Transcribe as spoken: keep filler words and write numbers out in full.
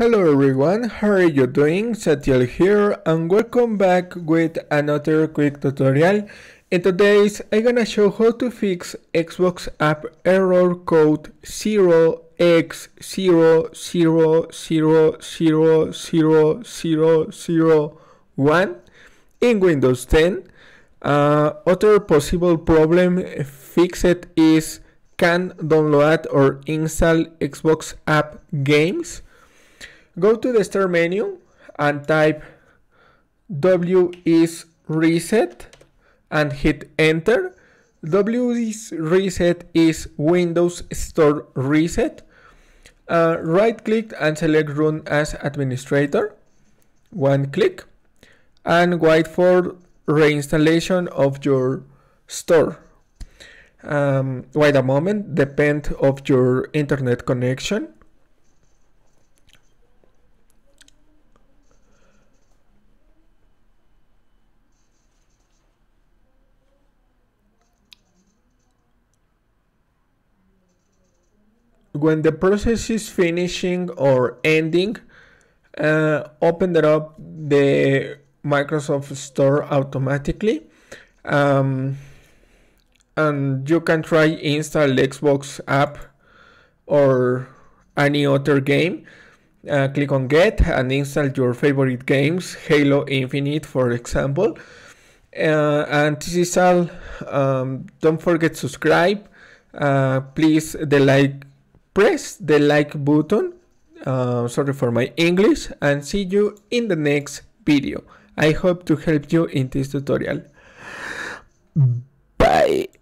Hello everyone, how are you doing? Zatiel here and welcome back with another quick tutorial. In today's I'm gonna show how to fix Xbox app error code zero x zero zero zero zero zero zero zero one in Windows ten. Uh, other possible problem fixed is can download or install Xbox app games. Go to the Start menu and type W S Reset and hit Enter. W S Reset is Windows Store Reset. Uh, right click and select Run as Administrator. One click and wait for reinstallation of your store. Um, wait a moment, depend on your internet connection. When the process is finishing or ending, uh, open it up the Microsoft Store automatically, um, and you can try install Xbox app or any other game. Uh, click on Get and install your favorite games, Halo Infinite, for example. Uh, and this is all. Um, don't forget to subscribe. Uh, please the like. Press the like button, uh, sorry for my English, and see you in the next video. I hope to help you in this tutorial. Bye.